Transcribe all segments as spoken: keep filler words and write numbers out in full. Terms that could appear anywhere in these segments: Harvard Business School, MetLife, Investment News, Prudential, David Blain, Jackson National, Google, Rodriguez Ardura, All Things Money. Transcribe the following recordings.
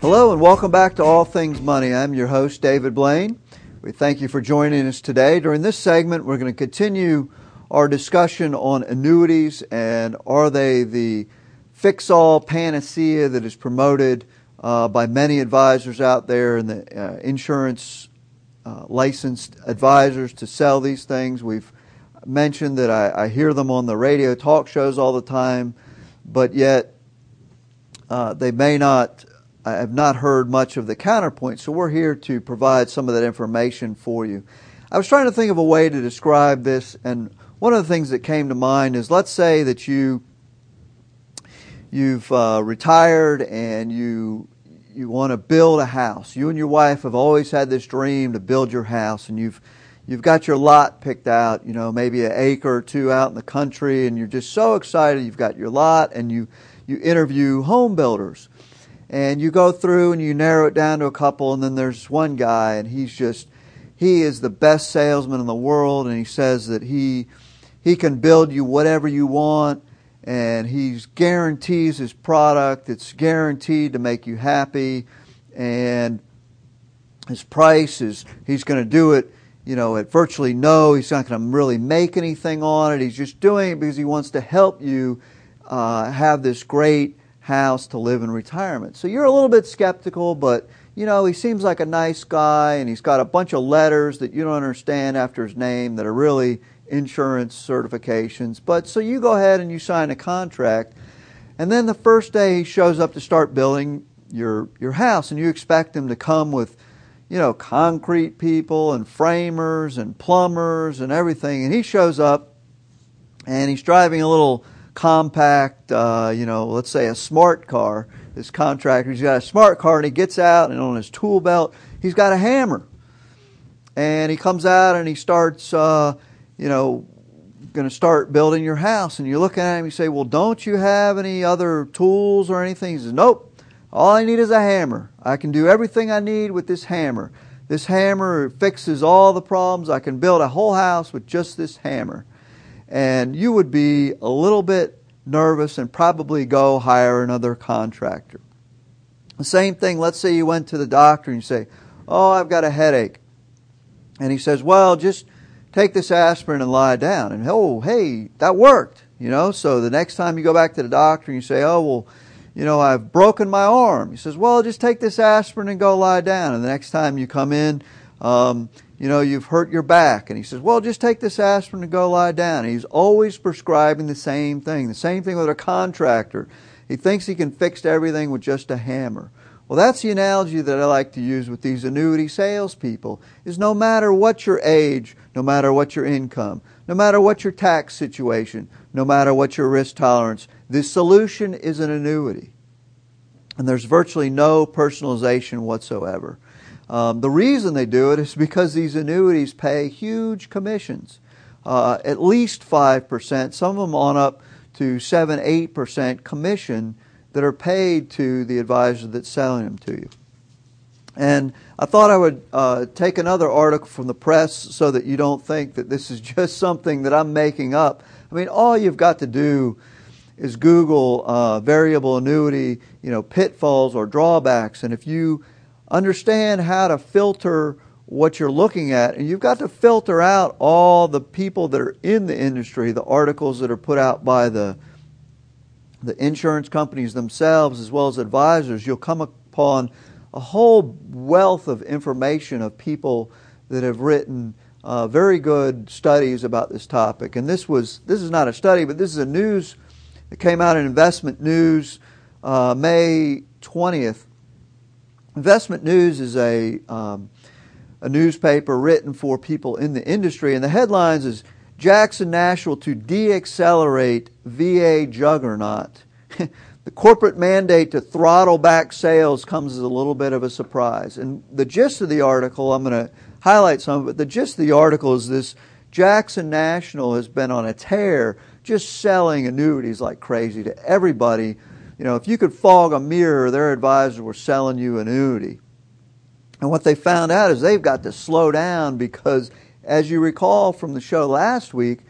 Hello and welcome back to All Things Money. I'm your host, David Blain. We thank you for joining us today. During this segment, we're going to continue our discussion on annuities and are they the fix-all panacea that is promoted uh, by many advisors out there and the uh, insurance uh, licensed advisors to sell these things. We've mentioned that I, I hear them on the radio talk shows all the time, but yet uh, they may not I have not heard much of the counterpoint, so we're here to provide some of that information for you. I was trying to think of a way to describe this, and one of the things that came to mind is, let's say that you, you've uh, retired and you, you want to build a house. You and your wife have always had this dream to build your house, and you've, you've got your lot picked out, you know, maybe an acre or two out in the country, and you're just so excited you've got your lot, and you, you interview home builders. And you go through and you narrow it down to a couple, and then there's one guy, and he's just, he is the best salesman in the world, and he says that he, he can build you whatever you want, and he guarantees his product. It's guaranteed to make you happy, and his price is, he's going to do it, you know, at virtually no, he's not going to really make anything on it. He's just doing it because he wants to help you uh, have this great house to live in retirement. So you're a little bit skeptical, but you know, he seems like a nice guy, and he's got a bunch of letters that you don't understand after his name that are really insurance certifications. But so you go ahead and you sign a contract, and then the first day he shows up to start building your your house, and you expect him to come with, you know, concrete people and framers and plumbers and everything, and he shows up and he's driving a little compact, uh, you know, let's say a smart car. This contractor, he's got a smart car, and he gets out, and on his tool belt, he's got a hammer. And he comes out, and he starts, uh, you know, going to start building your house. And you're looking at him, you say, well, don't you have any other tools or anything? He says, nope, all I need is a hammer. I can do everything I need with this hammer. This hammer fixes all the problems. I can build a whole house with just this hammer. And you would be a little bit nervous and probably go hire another contractor. The same thing, let's say you went to the doctor and you say, oh, I've got a headache. And he says, well, just take this aspirin and lie down. And, oh, hey, that worked, you know. So the next time you go back to the doctor and you say, oh, well, you know, I've broken my arm. He says, well, just take this aspirin and go lie down. And the next time you come in, um, you know, you've hurt your back. And he says, well, just take this aspirin and go lie down. And he's always prescribing the same thing, the same thing with a contractor. He thinks he can fix everything with just a hammer. Well, that's the analogy that I like to use with these annuity salespeople, is no matter what your age, no matter what your income, no matter what your tax situation, no matter what your risk tolerance, the solution is an annuity. And there's virtually no personalization whatsoever. Um, the reason they do it is because these annuities pay huge commissions, uh, at least five percent, some of them on up to seven, eight percent commission that are paid to the advisor that's selling them to you. And I thought I would uh, take another article from the press so that you don't think that this is just something that I'm making up. I mean, all you've got to do is Google uh, variable annuity, you know, pitfalls or drawbacks, and if you understand how to filter what you're looking at, and you've got to filter out all the people that are in the industry, the articles that are put out by the, the insurance companies themselves as well as advisors. You'll come upon a whole wealth of information of people that have written uh, very good studies about this topic. And this was, this is not a study, but this is a news that came out in Investment News uh, May twentieth. Investment News is a, um, a newspaper written for people in the industry, and the headlines is Jackson National to de-accelerate V A juggernaut. The corporate mandate to throttle back sales comes as a little bit of a surprise. And the gist of the article, I'm going to highlight some of it, the gist of the article is this: Jackson National has been on a tear just selling annuities like crazy to everybody. You know, if you could fog a mirror, their advisors were selling you an annuity. And what they found out is they've got to slow down because, as you recall from the show last week,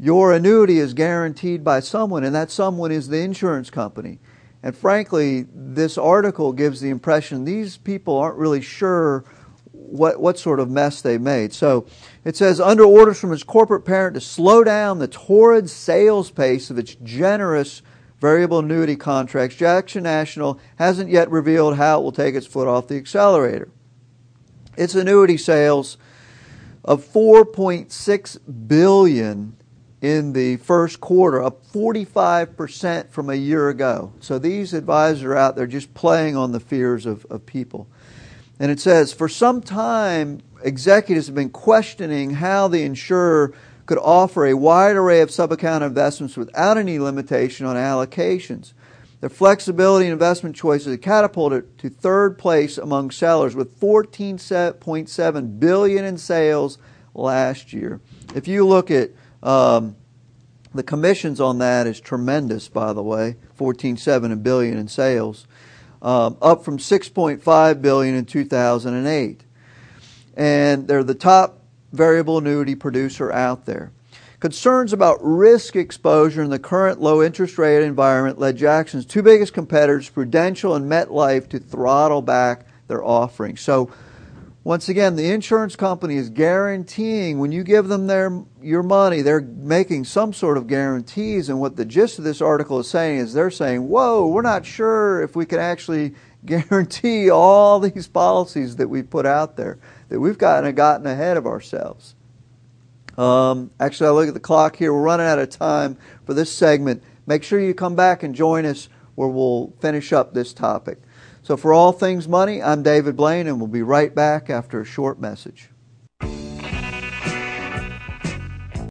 your annuity is guaranteed by someone, and that someone is the insurance company. And frankly, this article gives the impression these people aren't really sure what, what sort of mess they made. So it says, under orders from its corporate parent to slow down the torrid sales pace of its generous variable annuity contracts, Jackson National hasn't yet revealed how it will take its foot off the accelerator. Its annuity sales of four point six billion dollars in the first quarter, up forty-five percent from a year ago. So these advisors are out there just playing on the fears of, of people. And it says, for some time, executives have been questioning how the insurer could offer a wide array of sub-account investments without any limitation on allocations. Their flexibility and investment choices have catapulted to third place among sellers with fourteen point seven billion dollars in sales last year. If you look at um, the commissions on that is tremendous, by the way, fourteen point seven billion dollars in sales, um, up from six point five billion dollars in two thousand eight. And they're the top variable annuity producer out there. Concerns about risk exposure in the current low interest rate environment led Jackson's two biggest competitors, Prudential and MetLife, to throttle back their offerings. So once again, the insurance company is guaranteeing when you give them their your money, they're making some sort of guarantees. And what the gist of this article is saying is they're saying, whoa, we're not sure if we can actually guarantee all these policies that we put out there, that we've gotten, gotten ahead of ourselves. Um, actually, I look at the clock here. We're running out of time for this segment. Make sure you come back and join us where we'll finish up this topic. So for All Things Money, I'm David Blain, and we'll be right back after a short message.